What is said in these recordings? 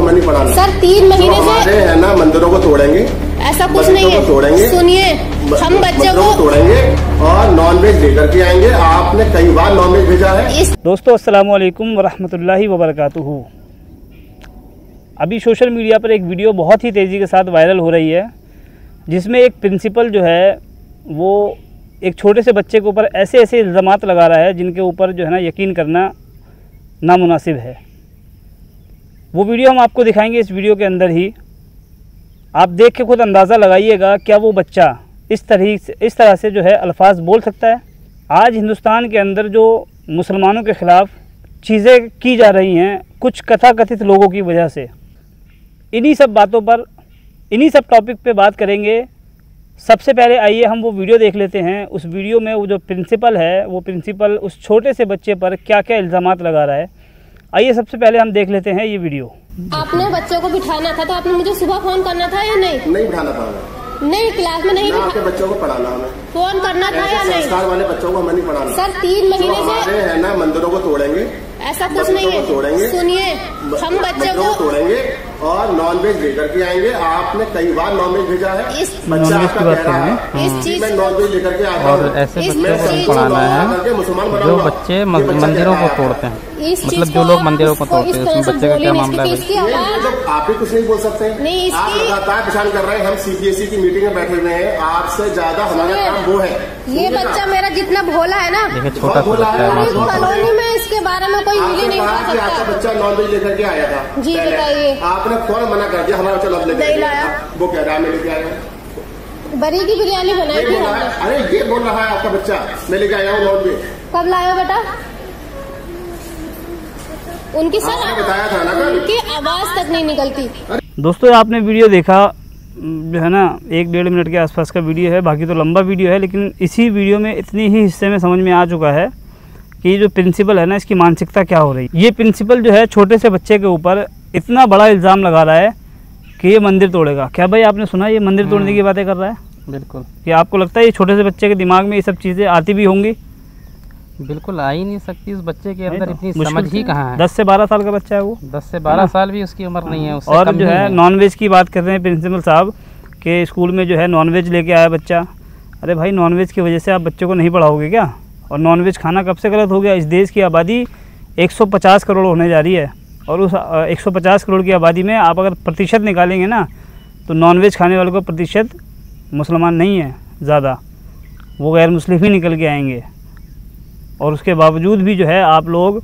हमें नहीं पढ़ाना। सर 3 महीने से हमारे है ना मंदिरों को तोड़ेंगे, ऐसा कुछ नहीं है, तोड़ेंगे, सुनिए हम बच्चों को तोड़ेंगे और नॉनवेज लेकर के आएंगे। आपने कई बार नॉनवेज भेजा है। दोस्तों अस्सलाम वालेकुम वरहमतुल्लाहि वबरकातुहू। अभी सोशल मीडिया पर एक वीडियो बहुत ही तेज़ी के साथ वायरल हो रही है जिसमें एक प्रिंसिपल जो है वो एक छोटे से बच्चे के ऊपर ऐसे ऐसे इल्ज़ामात लगा रहा है जिनके ऊपर जो है ना यकीन करना नामुनासिब है। वो वीडियो हम आपको दिखाएंगे इस वीडियो के अंदर ही। आप देख के खुद अंदाज़ा लगाइएगा क्या वो बच्चा इस तरह से जो है अल्फाज बोल सकता है। आज हिंदुस्तान के अंदर जो मुसलमानों के ख़िलाफ़ चीज़ें की जा रही हैं कुछ कथाकथित लोगों की वजह से, इन्हीं सब बातों पर, इन्हीं सब टॉपिक पे बात करेंगे। सबसे पहले आइए हम वो वीडियो देख लेते हैं। उस वीडियो में वो जो प्रिंसिपल है, वो प्रिंसिपल उस छोटे से बच्चे पर क्या क्या इल्ज़ामात लगा रहा है, आइए सबसे पहले हम देख लेते हैं ये वीडियो। आपने बच्चों को बिठाना था तो आपने मुझे सुबह फोन करना था या नहीं? नहीं बिठाना था, नहीं क्लास में नहीं बिठाना, बच्चों को पढ़ाना हमें, फोन करना था या नहीं? संस्कार वाले बच्चों को हमें नहीं पढ़ाना। सर 3 महीने से है ना मंदिरों को तोड़ेंगे, ऐसा कुछ नहीं है, तोड़ेंगे, सुनिए हम बच्चों को तोड़ेंगे और नॉनवेज लेकर के आएंगे। आपने कई बार नॉनवेज भेजा है, बच्चा आपका कह रहा है इस चीज में नॉनवेज लेकर के आता हूं और ऐसे बच्चों को पढ़ाना है जो बच्चे मंदिरों को तोड़ते हैं, मतलब जो लोग मंदिरों को तोड़ते हैं उस बच्चे का क्या मामला है? आप ही कुछ नहीं बोल सकते हैं, आप लगातार परेशान कर रहे हैं। हम सीबीएसई की मीटिंग में बैठे हुए हैं, आपसे ज्यादा हमारा काम वो है। ये बच्चा मेरा जितना भोला है ना, देखिए छोटा भोला है, कॉलोनी में इसके बारे में कोई मिली नहीं है। आपका बच्चा नॉनवेज लेकर के आया था जी, बताइए आपने कौन मना कर दिया? हमारा बच्चा नॉनवेज नहीं लाया, वो कह रहा है मैं लेके आया, बरी की बिरयानी बनाई थी। अरे ये बोल रहा है आपका बच्चा मैं लेके आया हूँ नॉनवेज। कब लाया बेटा? उनकी बताया था ना, उनकी आवाज तक नहीं निकलती। दोस्तों आपने वीडियो देखा जो है ना, 1-1.5 मिनट के आसपास का वीडियो है, बाकी तो लंबा वीडियो है, लेकिन इसी वीडियो में इतनी ही हिस्से में समझ में आ चुका है कि जो प्रिंसिपल है ना, इसकी मानसिकता क्या हो रही है। ये प्रिंसिपल जो है छोटे से बच्चे के ऊपर इतना बड़ा इल्ज़ाम लगा रहा है कि ये मंदिर तोड़ेगा। क्या भाई आपने सुना, ये मंदिर तोड़ने की बातें कर रहा है? बिल्कुल। क्या आपको लगता है ये छोटे से बच्चे के दिमाग में ये सब चीज़ें आती भी होंगी? बिल्कुल आ ही नहीं सकती, उस बच्चे के अंदर इतनी समझ ही कहाँ है। 10 से 12 साल का बच्चा है वो, 10 से 12 साल भी उसकी उम्र नहीं है, उससे और कम जो है। नॉनवेज की बात कर रहे हैं प्रिंसिपल साहब के स्कूल में जो है नॉनवेज लेके आया बच्चा। अरे भाई नॉनवेज की वजह से आप बच्चों को नहीं पढ़ाओगे क्या? और नॉनवेज खाना कब से गलत हो गया? इस देश की आबादी 150 करोड़ होने जा रही है और उस 150 करोड़ की आबादी में आप अगर प्रतिशत निकालेंगे ना तो नॉनवेज खाने वालों का प्रतिशत मुसलमान नहीं है ज़्यादा, वो गैर मुस्लिम ही निकल के आएंगे। और उसके बावजूद भी जो है आप लोग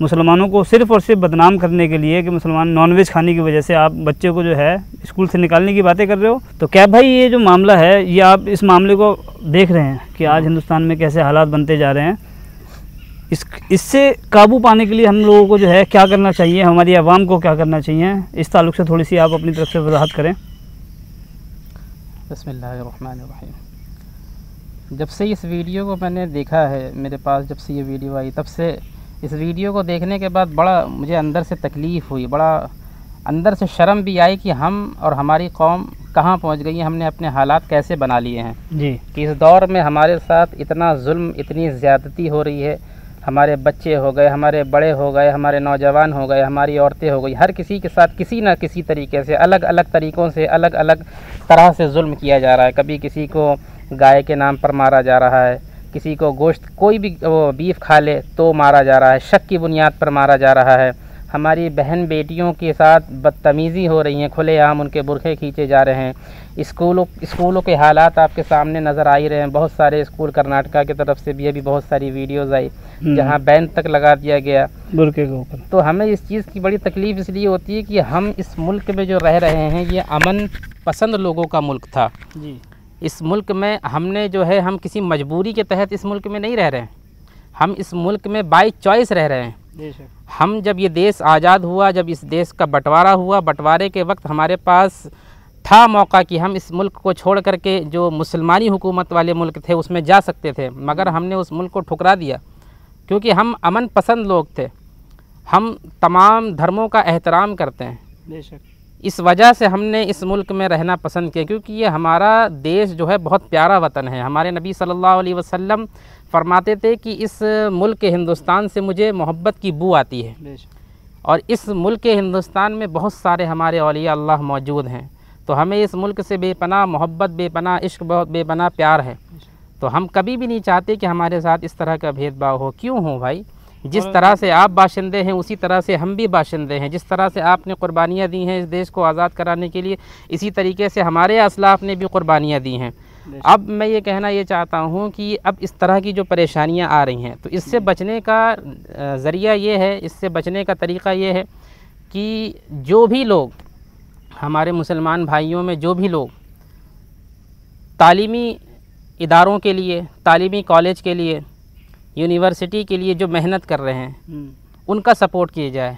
मुसलमानों को सिर्फ़ और सिर्फ बदनाम करने के लिए कि मुसलमान नॉनवेज खाने की वजह से आप बच्चे को जो है स्कूल से निकालने की बातें कर रहे हो। तो क्या भाई ये जो मामला है, ये आप इस मामले को देख रहे हैं कि आज हिंदुस्तान में कैसे हालात बनते जा रहे हैं। इससे काबू पाने के लिए हम लोगों को जो है क्या करना चाहिए, हमारी आवाम को क्या करना चाहिए, इस ताल्लुक़ से थोड़ी सी आप अपनी तरफ से वजाहत करें। बिस्मिल्लाहिर्रहमानिर्रहीम। जब से इस वीडियो को मैंने देखा है, मेरे पास जब से ये वीडियो आई तब से इस वीडियो को देखने के बाद बड़ा मुझे अंदर से तकलीफ़ हुई, बड़ा अंदर से शर्म भी आई कि हम और हमारी कौम कहाँ पहुँच गई है, हमने अपने हालात कैसे बना लिए हैं जी, कि इस दौर में हमारे साथ इतना जुल्म, इतनी ज़्यादती हो रही है। हमारे बच्चे हो गए, हमारे बड़े हो गए, हमारे नौजवान हो गए, हमारी औरतें हो गई, हर किसी के साथ किसी ना किसी तरीके से, अलग अलग तरीक़ों से, अलग अलग तरह से जुल्म किया जा रहा है। कभी किसी को गाय के नाम पर मारा जा रहा है, किसी को गोश्त, कोई भी वो बीफ खा ले तो मारा जा रहा है, शक की बुनियाद पर मारा जा रहा है। हमारी बहन बेटियों के साथ बदतमीज़ी हो रही है, खुलेआम उनके बुरखे खींचे जा रहे हैं। स्कूलों के हालात आपके सामने नज़र आ ही रहे हैं। बहुत सारे स्कूल कर्नाटका की तरफ से भी अभी बहुत सारी वीडियोस आई जहां बैन तक लगा दिया गया बुरखे के ऊपर। तो हमें इस चीज़ की बड़ी तकलीफ़ इसलिए होती है कि हम इस मुल्क में जो रह रहे हैं, ये अमन पसंद लोगों का मुल्क था जी। इस मुल्क में हमने जो है, हम किसी मजबूरी के तहत इस मुल्क में नहीं रह रहे हैं, हम इस मुल्क में बाय चॉइस रह रहे हैं। हम जब ये देश आज़ाद हुआ, जब इस देश का बंटवारा हुआ, बंटवारे के वक्त हमारे पास था मौका कि हम इस मुल्क को छोड़ करके जो मुसलमानी हुकूमत वाले मुल्क थे उसमें जा सकते थे, मगर हमने उस मुल्क को ठुकरा दिया क्योंकि हम अमन पसंद लोग थे। हम तमाम धर्मों का एहतराम करते हैं, बेशक इस वजह से हमने इस मुल्क में रहना पसंद किया क्योंकि ये हमारा देश जो है बहुत प्यारा वतन है। हमारे नबी सल्लल्लाहु अलैहि वसल्लम फरमाते थे कि इस मुल्क हिंदुस्तान से मुझे मोहब्बत की बू आती है, और इस मुल्क के हिंदुस्तान में बहुत सारे हमारे औलिया अल्लाह मौजूद हैं। तो हमें इस मुल्क से बेपनाह मोहब्बत, बेपनाह इश्क, बहुत बेपनाह प्यार है। तो हम कभी भी नहीं चाहते कि हमारे साथ इस तरह का भेदभाव हो। क्यों हो भाई? जिस तरह से आप बाशिंदे हैं उसी तरह से हम भी बाशिंदे हैं। जिस तरह से आपने क़ुर्बानियाँ दी हैं इस देश को आज़ाद कराने के लिए, इसी तरीके से हमारे असलाफ ने भी क़ुर्बानियाँ दी हैं। अब मैं ये कहना ये चाहता हूँ कि अब इस तरह की जो परेशानियाँ आ रही हैं, तो इससे बचने का ज़रिया ये है, इससे बचने का तरीक़ा ये है कि जो भी लोग हमारे मुसलमान भाइयों में जो भी लोग तालीमी इदारों के लिए, तालीमी कॉलेज के लिए, यूनिवर्सिटी के लिए जो मेहनत कर रहे हैं, उनका सपोर्ट किया जाए।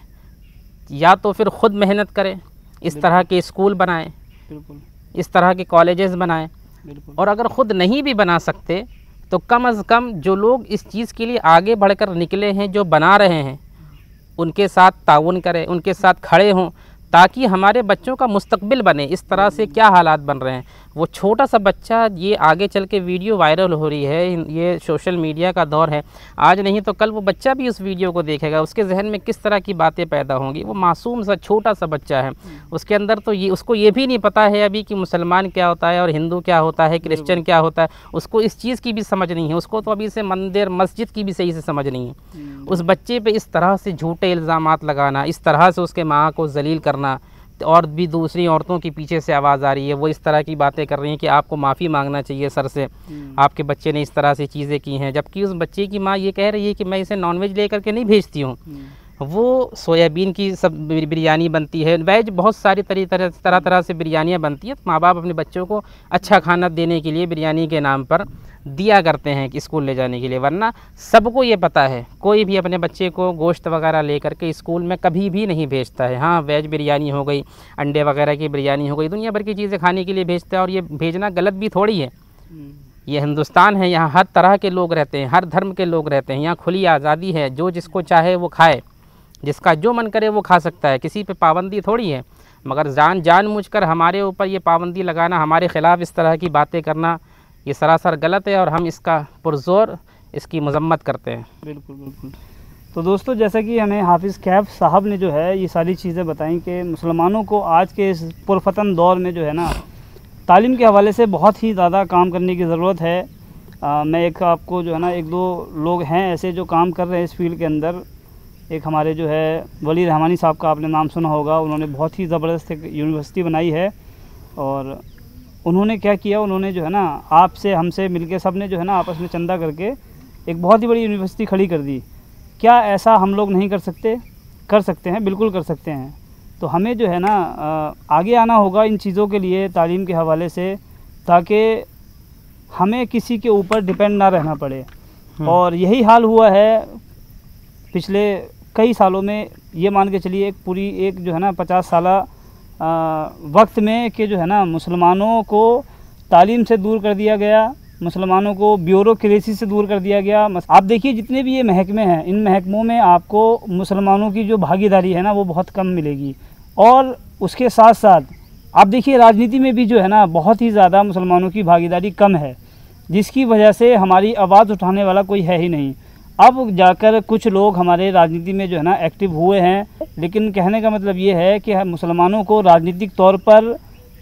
या तो फिर ख़ुद मेहनत करें, इस तरह के स्कूल बनाएं, इस तरह के कॉलेजेस बनाएं। और अगर ख़ुद नहीं भी बना सकते तो कम से कम जो लोग इस चीज़ के लिए आगे बढ़कर निकले हैं, जो बना रहे हैं, उनके साथ ताउन करें, उनके साथ खड़े हों, ताकि हमारे बच्चों का मुस्तकबिल बने। इस तरह से क्या हालात बन रहे हैं। वो छोटा सा बच्चा, ये आगे चल के वीडियो वायरल हो रही है, ये सोशल मीडिया का दौर है, आज नहीं तो कल वो बच्चा भी उस वीडियो को देखेगा, उसके जहन में किस तरह की बातें पैदा होंगी। वो मासूम सा छोटा सा बच्चा है, उसके अंदर तो ये, उसको ये भी नहीं पता है अभी कि मुसलमान क्या होता है और हिंदू क्या होता है, क्रिश्चियन क्या होता है, उसको इस चीज़ की भी समझ नहीं है। उसको तो अभी से मंदिर मस्जिद की भी सही से समझ नहीं है। उस बच्चे पर इस तरह से झूठे इल्ज़ामात लगाना, इस तरह से उसके माँ को जलील करना, और भी दूसरी औरतों के पीछे से आवाज़ आ रही है, वो इस तरह की बातें कर रही हैं कि आपको माफ़ी मांगना चाहिए सर से, आपके बच्चे ने इस तरह से चीज़ें की हैं। जबकि उस बच्चे की माँ ये कह रही है कि मैं इसे नॉनवेज लेकर के नहीं भेजती हूँ, वो सोयाबीन की सब बिरयानी बनती है, वेज बहुत सारी तरह से बिरयानियाँ बनती हैं। तो माँ बाप अपने बच्चों को अच्छा खाना देने के लिए बिरयानी के नाम पर दिया करते हैं कि स्कूल ले जाने के लिए, वरना सबको ये पता है कोई भी अपने बच्चे को गोश्त वगैरह लेकर के स्कूल में कभी भी नहीं भेजता है। हाँ, वेज बिरयानी हो गई, अंडे वगैरह की बिरयानी हो गई, दुनिया भर की चीज़ें खाने के लिए भेजता है। और ये भेजना गलत भी थोड़ी है, ये हिंदुस्तान है, यहाँ हर तरह के लोग रहते हैं, हर धर्म के लोग रहते हैं, यहाँ खुली आज़ादी है, जो जिसको चाहे वो खाए, जिसका जो मन करे वो खा सकता है, किसी पे पाबंदी थोड़ी है। मगर जानबूझकर हमारे ऊपर ये पाबंदी लगाना, हमारे ख़िलाफ़ इस तरह की बातें करना, ये सरासर गलत है और हम इसका पुरजोर इसकी मजम्मत करते हैं। बिल्कुल बिल्कुल। तो दोस्तों, जैसा कि हमें हाफिज़ कैफ साहब ने जो है ये सारी चीज़ें बताई कि मुसलमानों को आज के इस पुरफतन दौर में जो है ना तालीम के हवाले से बहुत ही ज़्यादा काम करने की ज़रूरत है। मैं एक आपको जो है ना, एक दो लोग हैं ऐसे जो काम कर रहे हैं इस फील्ड के अंदर। एक हमारे जो है वली रहमानी साहब का आपने नाम सुना होगा, उन्होंने बहुत ही ज़बरदस्त एक यूनिवर्सिटी बनाई है। और उन्होंने क्या किया, उन्होंने जो है ना आपसे हमसे मिलके सब ने जो है ना आपस में चंदा करके एक बहुत ही बड़ी यूनिवर्सिटी खड़ी कर दी। क्या ऐसा हम लोग नहीं कर सकते? कर सकते हैं, बिल्कुल कर सकते हैं। तो हमें जो है ना आगे आना होगा इन चीज़ों के लिए, तालीम के हवाले से, ताकि हमें किसी के ऊपर डिपेंड ना रहना पड़े। और यही हाल हुआ है पिछले कई सालों में, ये मान के चलिए एक पूरी एक जो है ना 50 साल वक्त में कि जो है ना मुसलमानों को तालीम से दूर कर दिया गया, मुसलमानों को ब्यूरोक्रेसी से दूर कर दिया गया। आप देखिए जितने भी ये महकमे हैं, इन महकमों में आपको मुसलमानों की जो भागीदारी है ना वो बहुत कम मिलेगी। और उसके साथ साथ आप देखिए राजनीति में भी जो है ना बहुत ही ज़्यादा मुसलमानों की भागीदारी कम है, जिसकी वजह से हमारी आवाज़ उठाने वाला कोई है ही नहीं। अब जाकर कुछ लोग हमारे राजनीति में जो है ना एक्टिव हुए हैं, लेकिन कहने का मतलब ये है कि मुसलमानों को राजनीतिक तौर पर,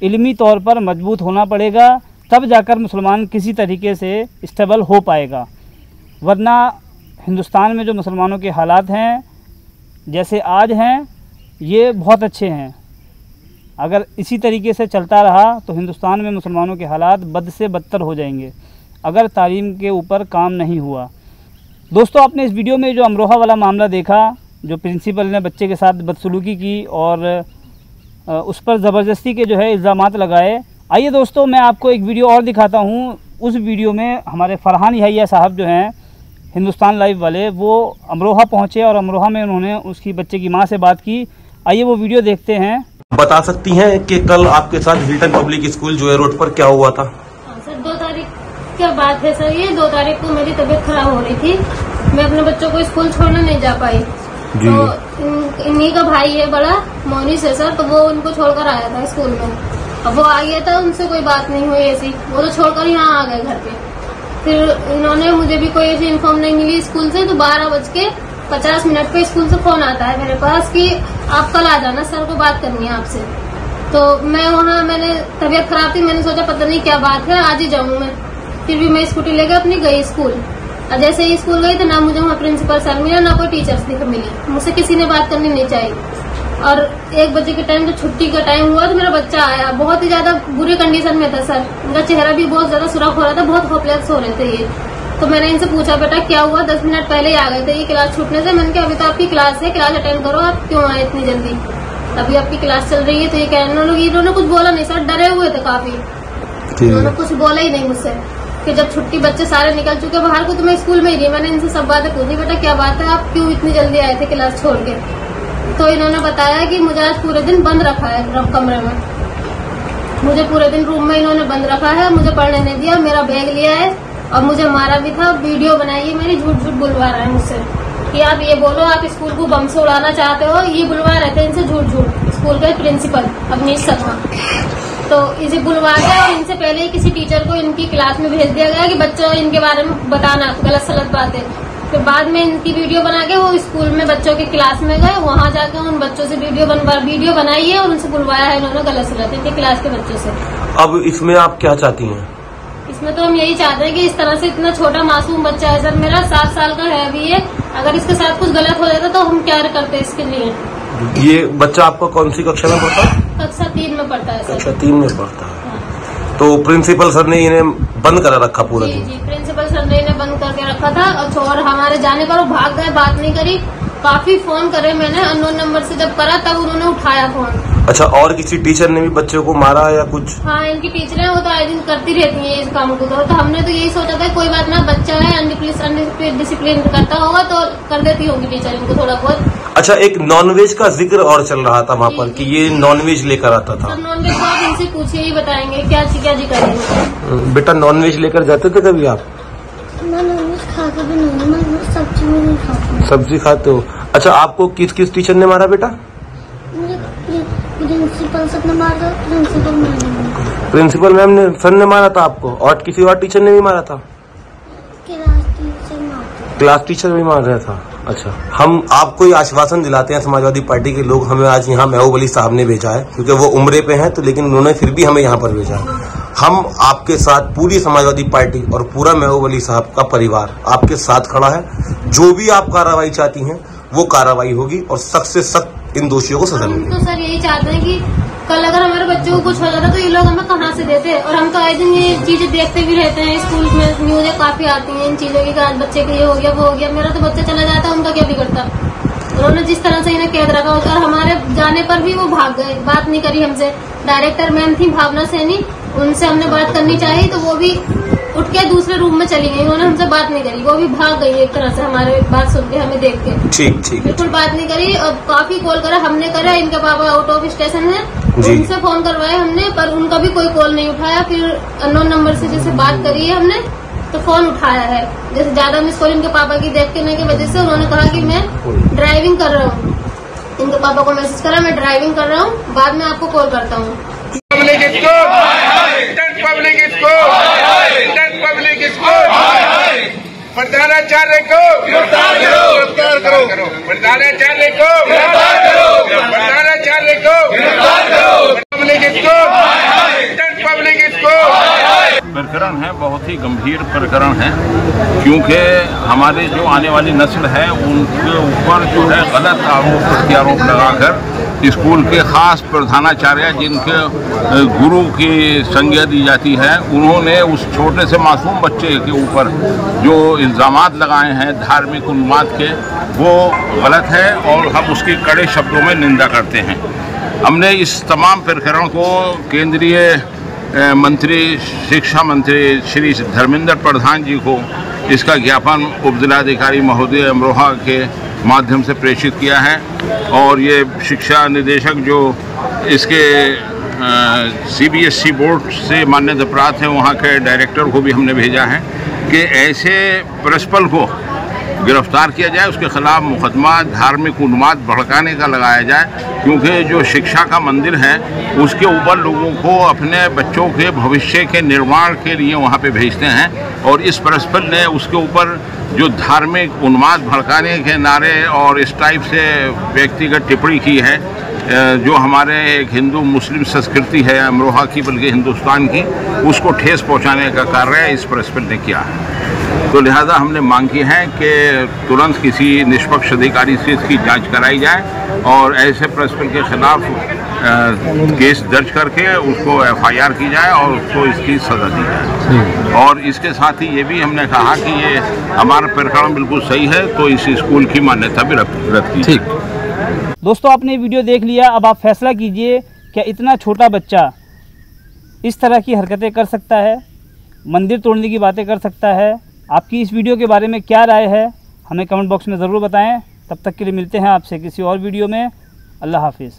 इल्मी तौर पर मजबूत होना पड़ेगा, तब जाकर मुसलमान किसी तरीके से स्टेबल हो पाएगा। वरना हिंदुस्तान में जो मुसलमानों के हालात हैं जैसे आज हैं, ये बहुत अच्छे हैं। अगर इसी तरीके से चलता रहा तो हिंदुस्तान में मुसलमानों के हालात बद से बदतर हो जाएंगे, अगर तालीम के ऊपर काम नहीं हुआ। दोस्तों, आपने इस वीडियो में जो अमरोहा वाला मामला देखा, जो प्रिंसिपल ने बच्चे के साथ बदसलूकी की और उस पर ज़बरदस्ती के जो है इल्ज़ामात लगाए। आइए दोस्तों, मैं आपको एक वीडियो और दिखाता हूँ। उस वीडियो में हमारे फरहान अय्या साहब जो हैं हिंदुस्तान लाइव वाले, वो अमरोहा पहुँचे और अमरोहा में उन्होंने उसकी बच्चे की माँ से बात की। आइए वो वीडियो देखते हैं। बता सकती हैं कि कल आपके साथ हिल्टन पब्लिक स्कूल जोए रोड पर क्या हुआ था? क्या बात है सर, ये 2 तारीख को मेरी तबीयत खराब हो रही थी, मैं अपने बच्चों को स्कूल छोड़ने नहीं जा पाई। तो इन्हीं का भाई है बड़ा, मोनिस है सर, तो वो उनको छोड़कर आया था स्कूल में। अब वो आ गया था, उनसे कोई बात नहीं हुई ऐसी, वो तो छोड़कर यहाँ आ गए घर पे। फिर इन्होंने मुझे भी कोई ऐसी इन्फॉर्म नहीं मिली स्कूल से। तो 12 बज के 50 मिनट पे स्कूल से फोन आता है मेरे पास कि आप कल आ जाना, सर को बात करनी है आपसे। तो मैं वहाँ, मैंने तबीयत खराब थी, मैंने सोचा पता नहीं क्या बात है, आज ही जाऊँ मैं। फिर भी मैं स्कूटी लेकर अपनी गई स्कूल। और जैसे ही स्कूल गई तो ना मुझे वहाँ प्रिंसिपल सर मिला, ना कोई टीचर्स मिली, मुझसे किसी ने बात करनी नहीं चाहिए। और 1 बजे के टाइम जब छुट्टी का टाइम हुआ तो मेरा बच्चा आया, बहुत ही ज्यादा बुरी कंडीशन में था सर, उनका चेहरा भी बहुत ज्यादा सुराख हो रहा था, बहुत होपलेस हो रहे थे ये। तो मैंने इनसे पूछा बेटा क्या हुआ, 10 मिनट पहले ही आ गए थे ये क्लास छूटने से। मैंने कहा अभी तो आपकी क्लास है, क्लास अटेंड करो, आप क्यों आए इतनी जल्दी, अभी आपकी क्लास चल रही है। तो ये कहने लगे, इन्होंने कुछ बोला नहीं सर, डरे हुए थे काफी, उन्होंने कुछ बोला ही नहीं मुझसे। फिर जब छुट्टी, बच्चे सारे निकल चुके बाहर को, तो मैं स्कूल में ही रही। मैंने इनसे सब बातें पूछी, बेटा क्या बात है, आप क्यों इतनी जल्दी आए थे क्लास छोड़ के। तो इन्होंने बताया कि मुझे आज पूरे दिन बंद रखा है कमरे में, मुझे पूरे दिन रूम में इन्होंने बंद रखा है, मुझे पढ़ने नहीं दिया, मेरा बैग लिया है और मुझे मारा भी था, वीडियो बनाई है मेरी, झूठ झूठ बुलवा रहा है मुझसे कि आप ये बोलो आप स्कूल को बम से उड़ाना चाहते हो, ये बुलवा रहे थे इनसे झूठ झूठ, स्कूल के प्रिंसिपल अवनीश शर्मा। तो इसे बुलवा गया और इनसे पहले ही किसी टीचर को इनकी क्लास में भेज दिया गया कि बच्चों इनके बारे में बताना गलत सलत बातें। फिर बाद में इनकी वीडियो बना के वो स्कूल में बच्चों के क्लास में गए, वहाँ जाकर उन बच्चों से वीडियो बनाई है और उनसे बुलवाया है इन्होंने गलत सलत इनके क्लास के बच्चों से। अब इसमें आप क्या चाहती हैं? इसमें तो हम यही चाहते हैं कि इस तरह से, इतना छोटा मासूम बच्चा है सर मेरा, 7 साल का है अभी ये, अगर इसके साथ कुछ गलत हो जाता तो हम क्या करते इसके लिए। ये बच्चा आपका कौन सी कक्षा में पढ़ता है? कक्षा 3 में पढ़ता है सर। कक्षा 3 में पढ़ता है। तो प्रिंसिपल सर ने इन्हें बंद करा रखा पूरा दिन? जी, प्रिंसिपल सर ने इन्हें बंद करके रखा था। और हमारे जाने पर वो भाग गए, बात नहीं करी, काफी फोन करे मैंने अननोन नंबर से, जब करा तब उन्होंने उठाया फोन। अच्छा, और किसी टीचर ने भी बच्चों को मारा या कुछ? हाँ, इनकी टीचर है, वो तो आए दिन करती रहती है इस काम को। तो हमने तो यही सोचा था कोई बात ना, बच्चा है अनडिसिप्लिन करता होगा तो कर देती होगी टीचर इनको थोड़ा बहुत। अच्छा, एक नॉनवेज का जिक्र और चल रहा था वहाँ पर कि ये नॉनवेज लेकर आता था। नॉनवेज को आप इनसे पूछिए, ही बताएंगे क्या जिक्र। बेटा नॉनवेज लेकर जाते थे कभी आप? मैं नॉनवेज खाता भी नहीं, मैं सब्जी में नहीं खाती। सब्जी खाते हो? अच्छा, आपको किस किस टीचर ने मारा बेटा? प्रिंसिपल सर ने मारा। प्रिंसिपल मैम ने, सर ने मारा था आपको, और किसी और टीचर ने भी मारा था? क्लास टीचर भी मार रहा था। अच्छा, हम आपको ये आश्वासन दिलाते हैं समाजवादी पार्टी के लोग, हमें आज यहाँ महबूब अली साहब ने भेजा है, क्योंकि वो उम्रे पे हैं तो, लेकिन उन्होंने फिर भी हमें यहाँ पर भेजा है। हम आपके साथ, पूरी समाजवादी पार्टी और पूरा महबूब अली साहब का परिवार आपके साथ खड़ा है। जो भी आप कार्रवाई चाहती हैं वो कार्रवाई होगी और सख्त से सख्त इन दोषियों को सजा मिलेगी। तो सर यही चाहते हैं कि कल अगर हमारे बच्चों को कुछ हो जाता तो ये लोग हमें कहाँ से देते हैं। और हम तो आए दिन ये चीजें देखते भी रहते हैं, स्कूल में न्यूज़ें काफी आती हैं इन चीजों की, आज बच्चे के ये हो गया वो हो गया, मेरा तो बच्चा चला जाता, उनका क्या बिगड़ता। उन्होंने जिस तरह से इन्हें कैद रखा होता, और हमारे जाने पर भी वो भाग गए, बात नहीं करी हमसे। डायरेक्टर मैम थी भावना सैनी, उनसे हमने बात करनी चाहिए तो वो भी उठ के दूसरे रूम में चली गई, उन्होंने हमसे बात नहीं करी, वो भी भाग गई एक तरह से हमारे बात सुन के, हमें देख के। ठीक ठीक, बिल्कुल बात नहीं करी। और काफी कॉल करा हमने, करा, इनका पापा आउट ऑफ स्टेशन है, उनसे फोन करवाया हमने पर उनका भी कोई कॉल नहीं उठाया। फिर अननोन नंबर से जैसे बात करी है हमने तो फोन उठाया है, जैसे ज्यादा मिस कॉल इनके पापा की देखने की वजह से उन्होंने कहा कि मैं ड्राइविंग कर रहा हूँ, इनके पापा को मैसेज करा मैं ड्राइविंग कर रहा हूँ, बाद में आपको कॉल करता हूँ। प्रधानाचार्य को गिरफ्तार करो, गिरफ्तार करो, प्रधानाचार्य को गिरफ्तार करो, प्रधानाचार्य को गिरफ्तार करो, पब्लिक इसको। प्रकरण है बहुत ही गंभीर प्रकरण है, क्योंकि हमारे जो आने वाली नस्ल है उनके ऊपर जो है गलत आरोप प्रत्यारोप लगाकर स्कूल के खास प्रधानाचार्य जिनके गुरु की संज्ञा दी जाती है, उन्होंने उस छोटे से मासूम बच्चे के ऊपर जो इल्ज़ाम लगाए हैं धार्मिक उन्माद के, वो गलत है और हम उसकी कड़े शब्दों में निंदा करते हैं। हमने इस तमाम प्रकरण को केंद्रीय मंत्री, शिक्षा मंत्री श्री धर्मेंद्र प्रधान जी को इसका ज्ञापन उपजिलाधिकारी महोदय अमरोहा के माध्यम से प्रेषित किया है, और ये शिक्षा निदेशक जो इसके CBSE बोर्ड से मान्यता प्राप्त हैं, वहाँ के डायरेक्टर को भी हमने भेजा है कि ऐसे प्रिंसिपल को गिरफ्तार किया जाए, उसके खिलाफ मुकदमा धार्मिक उन्माद भड़काने का लगाया जाए, क्योंकि जो शिक्षा का मंदिर है उसके ऊपर लोगों को अपने बच्चों के भविष्य के निर्माण के लिए वहाँ पे भेजते हैं और इस परस्पर ने उसके ऊपर जो धार्मिक उन्माद भड़काने के नारे और इस टाइप से व्यक्तिगत टिप्पणी की है, जो हमारे एक हिंदू मुस्लिम संस्कृति है अमरोहा की बल्कि हिंदुस्तान की, उसको ठेस पहुँचाने का कार्य इस परस्पर ने किया है। तो लिहाजा हमने मांग की है कि तुरंत किसी निष्पक्ष अधिकारी से इसकी जांच कराई जाए और ऐसे प्रिंसिपल के खिलाफ केस दर्ज करके उसको एफआईआर की जाए और उसको इसकी सजा दी जाए। और इसके साथ ही ये भी हमने कहा कि ये हमारा प्रकरण बिल्कुल सही है, तो इस स्कूल की मान्यता भी रद्द की। ठीक दोस्तों, आपने वीडियो देख लिया, अब आप फैसला कीजिए क्या इतना छोटा बच्चा इस तरह की हरकतें कर सकता है, मंदिर तोड़ने की बातें कर सकता है। आपकी इस वीडियो के बारे में क्या राय है हमें कमेंट बॉक्स में ज़रूर बताएं। तब तक के लिए मिलते हैं आपसे किसी और वीडियो में। अल्लाह हाफिज़।